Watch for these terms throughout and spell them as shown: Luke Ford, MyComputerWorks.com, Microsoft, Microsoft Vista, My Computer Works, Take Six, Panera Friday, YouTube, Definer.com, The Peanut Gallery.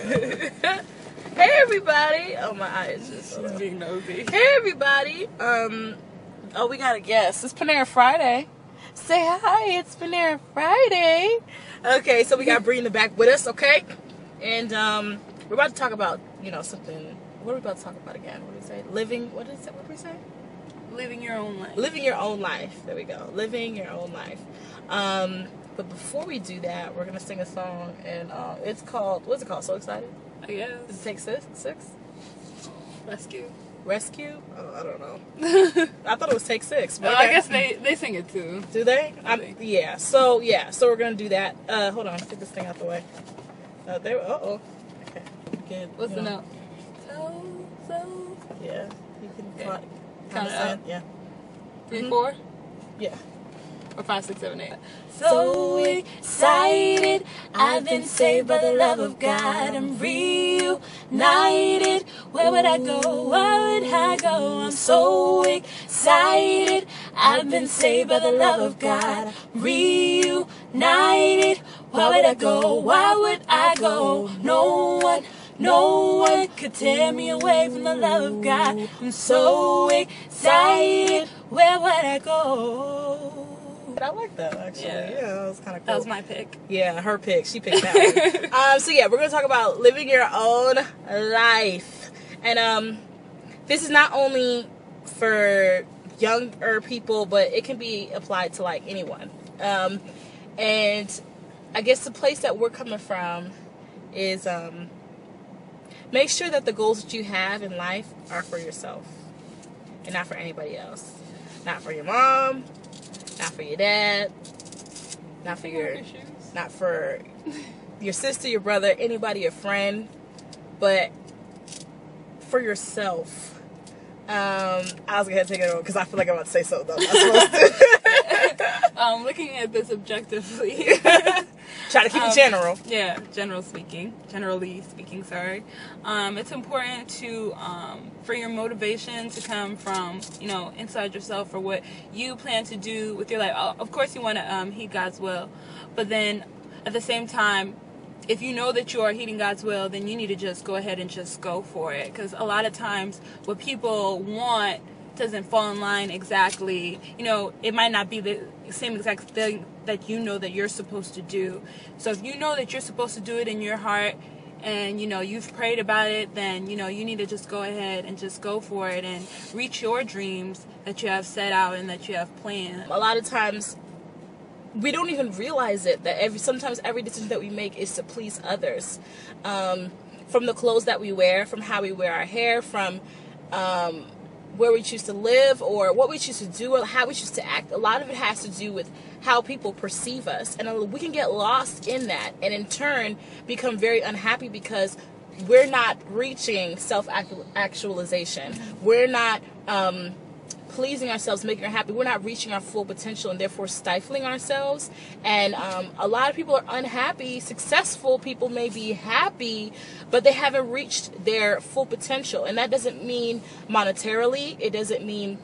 Hey everybody! Oh my eye is just being nosy. Hey everybody! Oh, we got a guest. It's Panera Friday. Say hi. It's Panera Friday. Okay, so we got Bree in the back with us. Okay, and we're about to talk about something. What are we about to talk about again? What did we say? Living. What is that? What did we say? Living your own life. Living your own life. There we go. Living your own life. But before we do that, we're gonna sing a song, and it's called, what's it called? So Excited? I guess. Does it take six? Rescue. Rescue? Oh, I don't know. I thought it was Take Six. But well, okay. I guess they sing it too. Do they? Yeah. So we're gonna do that. Hold on. Get this thing out the way. Okay. Good. What's the note? So. Yeah. You can count it up. Yeah. 3, 4. Yeah. 5, 6, 7, 8. So excited, I've been saved by the love of God. I'm reunited. Where would I go? Where would I go? I'm so excited, I've been saved by the love of God. Reunited. Where would I go? Why would I go? No one could tear me away from the love of God. I'm so excited. Where would I go? I like that, actually. Yeah, that was kind of cool. That was my pick. Yeah, her pick. She picked that one. We're going to talk about living your own life. And this is not only for younger people, but it can be applied to, like, anyone. And I guess the place that we're coming from is make sure that the goals that you have in life are for yourself and not for anybody else. Not for your mom. Not for your dad, not for your sister, your brother, anybody, your friend, but for yourself. I was gonna take it over because I feel like I'm about to say something I'm not supposed to. Looking at this objectively, try to keep it general. Yeah, generally speaking. It's important to for your motivation to come from inside yourself, for what you plan to do with your life. Of course, you want to heed God's will, but then at the same time, if you know that you are heeding God's will, then you need to just go ahead and just go for it. Because a lot of times what people want doesn't fall in line exactly. It might not be the same exact thing that that you're supposed to do. So if you know that you're supposed to do it in your heart and, you've prayed about it, then, you need to just go ahead and just go for it and reach your dreams that you have set out and that you have planned. A lot of times, we don't even realize it, that sometimes every decision that we make is to please others. From the clothes that we wear, from how we wear our hair, from where we choose to live or what we choose to do or how we choose to act. A lot of it has to do with how people perceive us. And we can get lost in that and in turn become very unhappy because we're not reaching self-actualization. We're not pleasing ourselves, making her happy. We're not reaching our full potential and therefore stifling ourselves. And a lot of people are unhappy. Successful people may be happy, but they haven't reached their full potential. And that doesn't mean monetarily. It doesn't mean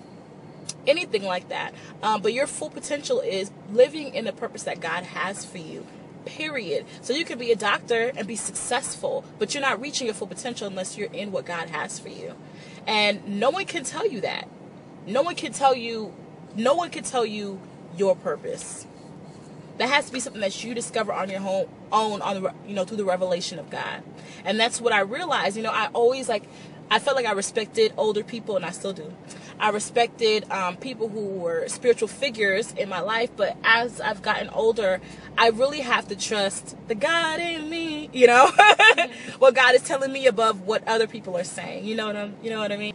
anything like that. But your full potential is living in the purpose that God has for you. Period. So you could be a doctor and be successful, but you're not reaching your full potential unless you're in what God has for you. And no one can tell you that. No one can tell you your purpose. That has to be something that you discover on your own, through the revelation of God. And that's what I realized. I felt like I respected older people, and I still do. I respected people who were spiritual figures in my life, but as I've gotten older, I really have to trust the God in me, what God is telling me above what other people are saying. You know what I mean?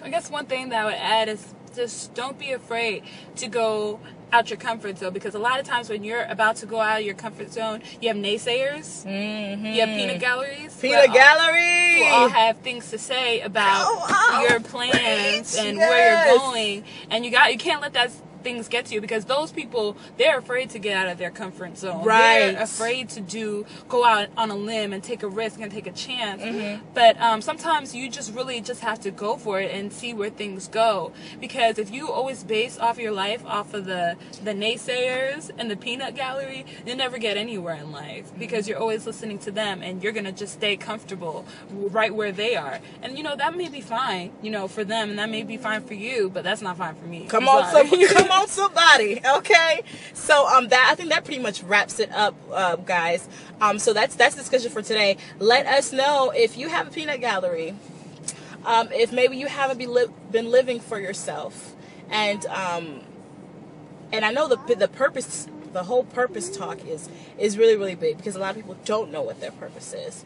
I guess one thing that I would add is just don't be afraid to go out your comfort zone, because a lot of times when you're about to go out of your comfort zone, you have naysayers, you have peanut galleries, who all have things to say about your plans and where you're going, and you can't let that things get to you, because those people, they're afraid to get out of their comfort zone. Right. They're afraid to go out on a limb and take a risk and take a chance. Mm-hmm. But sometimes you just really just have to go for it and see where things go. Because if you always base off your life off of the naysayers and the peanut gallery, you'll never get anywhere in life, because you're always listening to them and you're going to just stay comfortable right where they are. And, you know, that may be fine, you know, for them, and that may be fine for you, but that's not fine for me. Come on, somebody. Okay. So I think that pretty much wraps it up, guys. So that's the discussion for today. Let us know if you have a peanut gallery, if maybe you haven't been living for yourself, and I know the purpose. The whole purpose talk is really, really big, because a lot of people don't know what their purpose is.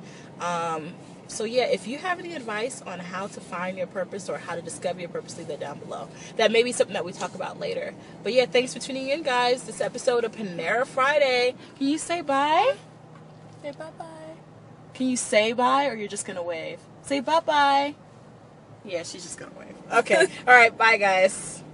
So, yeah, if you have any advice on how to find your purpose or how to discover your purpose, leave that down below. That may be something that we talk about later. But, yeah, thanks for tuning in, guys. This episode of Panera Friday. Can you say bye? Say bye-bye. Can you say bye, or you're just going to wave? Say bye-bye. Yeah, she's just going to wave. Okay. All right. Bye, guys.